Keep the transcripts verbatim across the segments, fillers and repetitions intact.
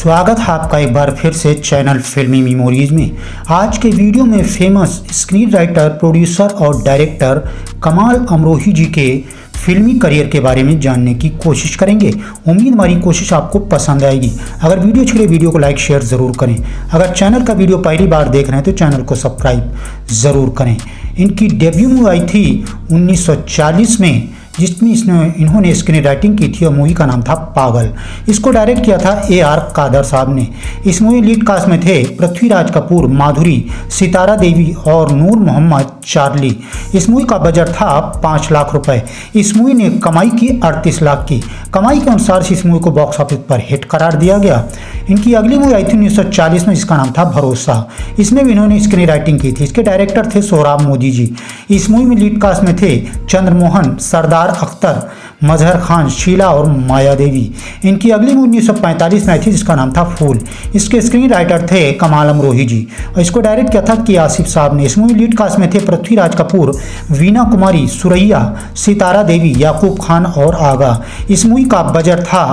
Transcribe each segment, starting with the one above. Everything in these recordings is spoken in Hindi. स्वागत है आपका एक बार फिर से चैनल फिल्मी मेमोरीज में। आज के वीडियो में फेमस स्क्रीन राइटर, प्रोड्यूसर और डायरेक्टर कमाल अमरोही जी के फिल्मी करियर के बारे में जानने की कोशिश करेंगे। उम्मीद हमारी कोशिश आपको पसंद आएगी। अगर वीडियो अच्छी लगे वीडियो को लाइक शेयर ज़रूर करें। अगर चैनल का वीडियो पहली बार देख रहे हैं तो चैनल को सब्सक्राइब ज़रूर करें। इनकी डेब्यू मूवी आई थी उन्नीस सौ चालीस में, जिसमें इसने इन्होंने स्क्रीन राइटिंग की थी और मूवी का नाम था पागल। इसको डायरेक्ट किया था ए आर कादर साहब ने। इस मूवी लीड कास्ट में थे पृथ्वीराज कपूर, माधुरी, सितारा देवी और नूर मोहम्मद चार्ली। इस मूवी का बजट था पाँच लाख रुपए। इस मूवी ने कमाई की अड़तीस लाख की। कमाई के अनुसार इस मूवी को बॉक्स ऑफिस पर हिट करार दिया गया। इनकी अगली मूवी आई थी उन्नीस सौ चालीस में, जिसका नाम था भरोसा। इसमें भी इन्होंने स्क्रीन राइटिंग की थी। इसके डायरेक्टर थे सोहराब मोदी जी। इस मूवी में लीड कास्ट में थे चंद्रमोहन, सरदार अख्तर, मजहर खान, शीला और माया देवी। इनकी अगली मूवी उन्नीस सौ पैंतालीस में आई थी, जिसका नाम था फूल। इसके स्क्रीन राइटर थे कमाल अमरोही जी और इसको डायरेक्ट किया था के आशिफ साहब ने। इस मूवी लीड कास्ट में थे पृथ्वीराज कपूर, मीना कुमारी, सुरैया, सितारा देवी, याकूब खान और आगा। इस मूवी का बजट था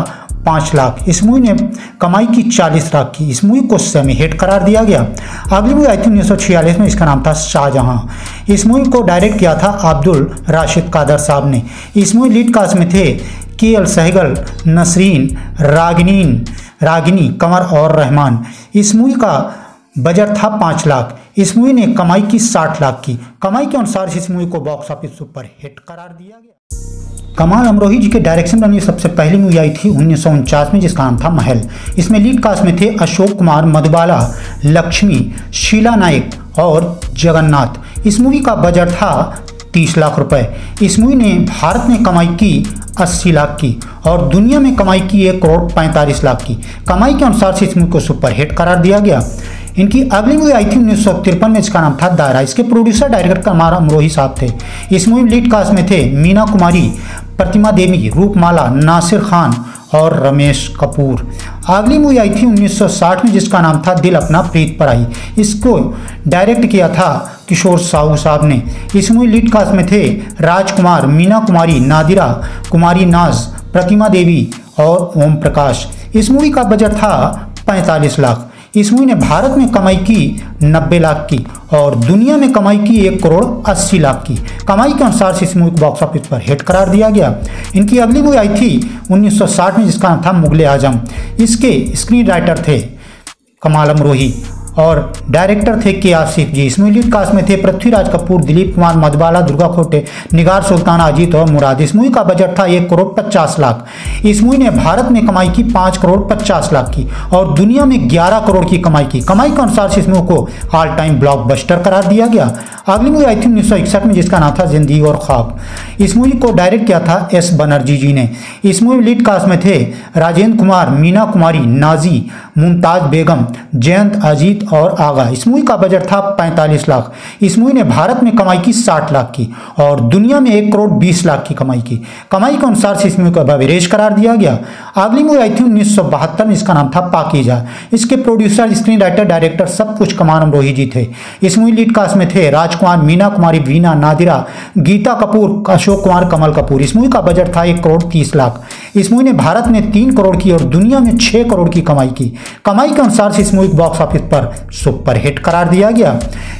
पाँच लाख। इस मूवी ने कमाई की चालीस लाख की। इस मूवी को सेमी हिट करार दिया गया। अगली मूवी आई थी उन्नीस सौ छियालीस में, इसका नाम था शाहजहां। इस मूवी को डायरेक्ट किया था अब्दुल राशिद कादर साहब ने। इस मूवी लीड कास्ट में थे के सहगल, नसरीन, रागनीन रागिनी कंवर और रहमान। इस मूवी का बजट था पाँच लाख। इस मूवी ने कमाई की साठ लाख की। कमाई के अनुसार इस मूवी को बॉक्स ऑफिस पर हिट करार दिया गया। कमाल अमरोही जी के डायरेक्शन में सबसे पहली मूवी आई थी उन्नीस सौ उनचास में, जिसका नाम था महल। इसमें लीड कास्ट में थे अशोक कुमार, मधुबाला, लक्ष्मी, शीला नायक और जगन्नाथ। इस मूवी का बजट था तीस लाख रुपए। इस मूवी ने भारत में कमाई की अस्सी लाख की और दुनिया में कमाई की एक करोड़ पैंतालीस लाख की। कमाई के अनुसार इस मूवी को सुपरहिट करार दिया गया। इनकी अगली मूवी आई थी उन्नीस सौ तिरपन में, इसका नाम था दायरा। इसके प्रोड्यूसर डायरेक्टर कमाल अमरोही साहब थे। इस मूवी लीड कास्ट में थे मीना कुमारी, प्रतिमा देवी, रूपमाला, नासिर खान और रमेश कपूर। अगली मूवी आई थी उन्नीस सौ साठ में, जिसका नाम था दिल अपना प्रीत पराई। इसको डायरेक्ट किया था किशोर साहू साहब ने। इस मूवी लीड कास्ट में थे राजकुमार, मीना कुमारी, नादिरा कुमारी, नाज, प्रतिमा देवी और ओम प्रकाश। इस मूवी का बजट था पैंतालीस लाख। इस मूवी ने भारत में कमाई की नब्बे लाख की और दुनिया में कमाई की एक करोड़ अस्सी लाख की। कमाई के अनुसार इस मूवी को बॉक्स ऑफिस पर हिट करार दिया गया। इनकी अगली मूवी आई थी उन्नीस सौ साठ में, जिसका नाम था मुगले आजम। इसके स्क्रीन राइटर थे कमाल अमरोही और डायरेक्टर थे के आशिफ जी। इसमें लीड कास्ट में थे पृथ्वीराज कपूर, दिलीप कुमार, मधुबाला, दुर्गा खोटे, निगार सुल्तान, अजीत और मुराद। इस मूवी का बजट था एक करोड़ पचास लाख। इस मूवी ने भारत में कमाई की पाँच करोड़ पचास लाख की और दुनिया में ग्यारह करोड़ की कमाई की। कमाई के अनुसार इस मूवी को ऑल टाइम ब्लॉकबस्टर करार दिया गया। अगली मूवी आई थी उन्नीस सौ इकसठ में, जिसका नाम था जिंदगी और खाक। इस मूवी को डायरेक्ट किया था एस बनर्जी जी ने। इस मूवी लीड कास्ट में थे राजेंद्र कुमार, मीना कुमारी, नाजी, मुमताज बेगम, जयंत, अजीत और आगा। इस मूवी का बजट था पैंतालीस लाख। इस मूवी ने भारत में कमाई की साठ लाख की और दुनिया में एक करोड़ बीस लाख की कमाई की। कमाई के अनुसार इस मूवी को एवरेज करार दिया गया। अगली मूवी आई थी उन्नीस सौ बहत्तर में, इसका नाम था पाकीजा। इसके प्रोड्यूसर, स्क्रीन राइटर, डायरेक्टर सब कुछ कमाल अमरोही जी थे। इस मूवी लीड कास्ट में थे राजकुमार, मीना कुमारी, वीना, नादिरा, गीता कपूर, अशोक कुमार, कमल कपूर। इस मूवी का बजट था एक करोड़ तीस लाख। इस मूवी ने भारत में तीन करोड़ की और दुनिया में छः करोड़ की कमाई की। कमाई के अनुसार इस मूवी को बॉक्स ऑफिस पर सुपरहिट करार दिया गया।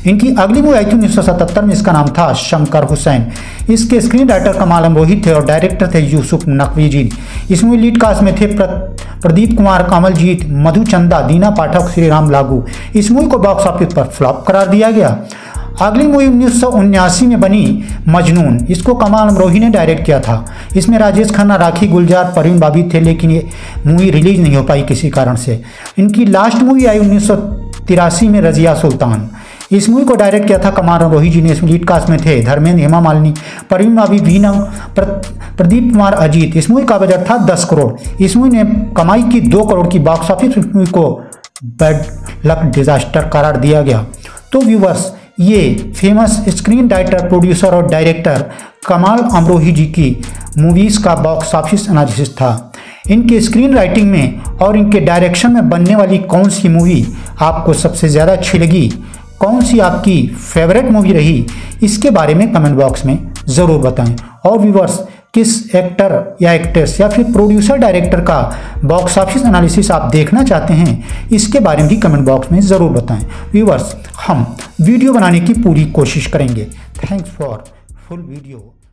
इनकी अगली मूवी आई थी उन्नीस सौ सतहत्तर में, इसका नाम था शंकर हुसैन। इसके स्क्रीन राइटर कमाल अमरोही थे और डायरेक्टर थे यूसुफ नकवी जी। इस मूवी लीड कास्ट में थे प्रदीप कुमार, कमलजीत, मधुचंदा, दीना पाठक, श्रीराम लागू। इस मूवी को बॉक्स ऑफिस पर फ्लॉप करार दिया गया। अगली मूवी उन्नीस सौ उन्यासी में बनी मजनून। इसको कमाल अमरोही ने डायरेक्ट किया था। इसमें राजेश खन्ना, राखी गुलजार, परवीन बाबी थे, लेकिन ये मूवी रिलीज नहीं हो पाई किसी कारण से। इनकी लास्ट मूवी आई उन्नीस सौ तिरासी में, रजिया सुल्तान। इस मूवी को डायरेक्ट किया था कमाल अमरोही जी ने। इसमें लीड कास्ट में थे धर्मेंद्र, हेमा मालिनी, परवीन बाबी, वीना, प्रदीप कुमार, अजीत। इस मूवी का बजट था दस करोड़। इस मूवी ने कमाई की दो करोड़ की बॉक्स ऑफिस। इस मूवी को बैड लक डिजास्टर करार दिया गया। तो व्यूवर्स, ये फेमस स्क्रीन राइटर, प्रोड्यूसर और डायरेक्टर कमाल अमरोही जी की मूवीज़ का बॉक्स ऑफिस एनालिसिस था। इनके स्क्रीन राइटिंग में और इनके डायरेक्शन में बनने वाली कौन सी मूवी आपको सबसे ज़्यादा अच्छी लगी, कौन सी आपकी फेवरेट मूवी रही, इसके बारे में कमेंट बॉक्स में ज़रूर बताएं। और व्यूवर्स, किस एक्टर या एक्ट्रेस या फिर प्रोड्यूसर डायरेक्टर का बॉक्स ऑफिस एनालिसिस आप देखना चाहते हैं, इसके बारे में भी कमेंट बॉक्स में ज़रूर बताएं। व्यूवर्स, हम वीडियो बनाने की पूरी कोशिश करेंगे। Thanks for full video.